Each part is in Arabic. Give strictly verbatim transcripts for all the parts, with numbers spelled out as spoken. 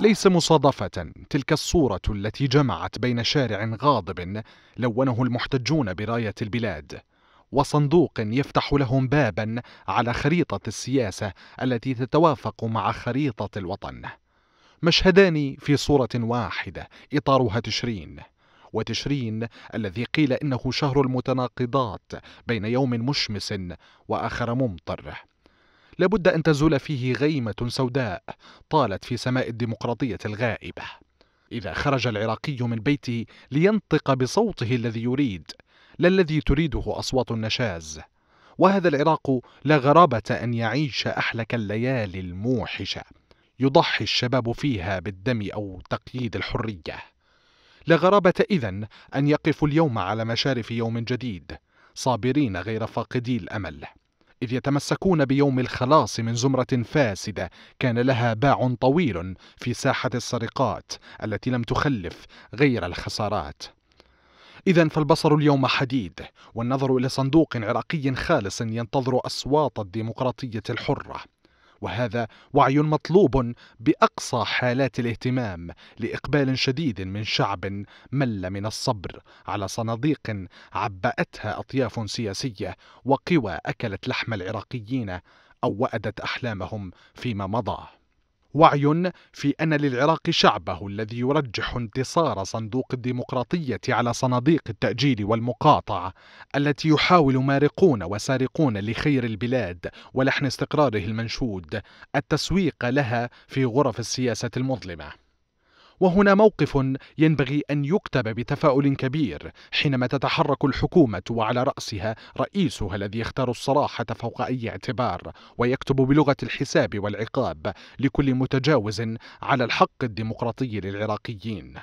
ليس مصادفة تلك الصورة التي جمعت بين شارع غاضب لونه المحتجون براية البلاد وصندوق يفتح لهم بابا على خريطة السياسة التي تتوافق مع خريطة الوطن. مشهدان في صورة واحدة إطارها تشرين، وتشرين الذي قيل إنه شهر المتناقضات بين يوم مشمس وآخر ممطر، لابد أن تزول فيه غيمة سوداء طالت في سماء الديمقراطية الغائبة. إذا خرج العراقي من بيته لينطق بصوته الذي يريد لا الذي تريده أصوات النشاز، وهذا العراق لا غرابة أن يعيش أحلك الليالي الموحشة يضحي الشباب فيها بالدم أو تقييد الحرية. لا غرابة إذن أن يقفوا اليوم على مشارف يوم جديد صابرين غير فاقدي الأمل، إذ يتمسكون بيوم الخلاص من زمرة فاسدة كان لها باع طويل في ساحة السرقات التي لم تخلف غير الخسارات. إذن فالبصر اليوم حديد، والنظر إلى صندوق عراقي خالص ينتظر أصوات الديمقراطية الحرة، وهذا وعي مطلوب بأقصى حالات الاهتمام لإقبال شديد من شعب مل من الصبر على صناديق عبأتها أطياف سياسية وقوى أكلت لحم العراقيين أو وأدت أحلامهم فيما مضى. وعي في أن للعراق شعبه الذي يرجح انتصار صندوق الديمقراطية على صناديق التأجيل والمقاطعة التي يحاول مارقون وسارقون لخير البلاد ولحن استقراره المنشود التسويق لها في غرف السياسة المظلمة. وهنا موقف ينبغي أن يكتب بتفاؤل كبير حينما تتحرك الحكومة وعلى رأسها رئيسها الذي يختار الصراحة فوق أي اعتبار ويكتب بلغة الحساب والعقاب لكل متجاوز على الحق الديمقراطي للعراقيين.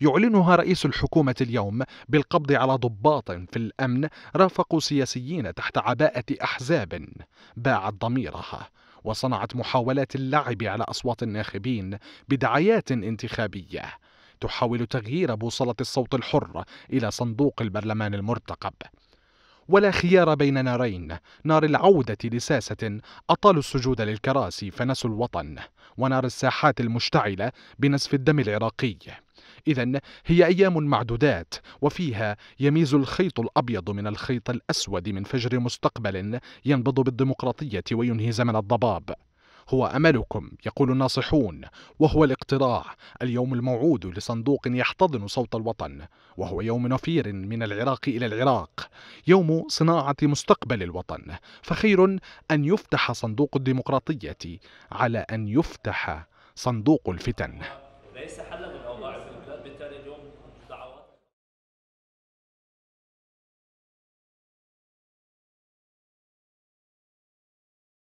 يعلنها رئيس الحكومة اليوم بالقبض على ضباط في الأمن رافقوا سياسيين تحت عباءة أحزاب باعت ضميرها وصنعت محاولات اللعب على أصوات الناخبين بدعايات انتخابية تحاول تغيير بوصلة الصوت الحر إلى صندوق البرلمان المرتقب. ولا خيار بين نارين، نار العودة لساسة أطالوا السجود للكراسي فنسوا الوطن، ونار الساحات المشتعلة بنسف الدم العراقي. إذن هي أيام معدودات وفيها يميز الخيط الأبيض من الخيط الأسود من فجر مستقبل ينبض بالديمقراطية وينهي زمن الضباب. هو أملكم يقول الناصحون، وهو الاقتراع اليوم الموعود لصندوق يحتضن صوت الوطن، وهو يوم نفير من العراق إلى العراق، يوم صناعة مستقبل الوطن. فخير أن يفتح صندوق الديمقراطية على أن يفتح صندوق الفتن.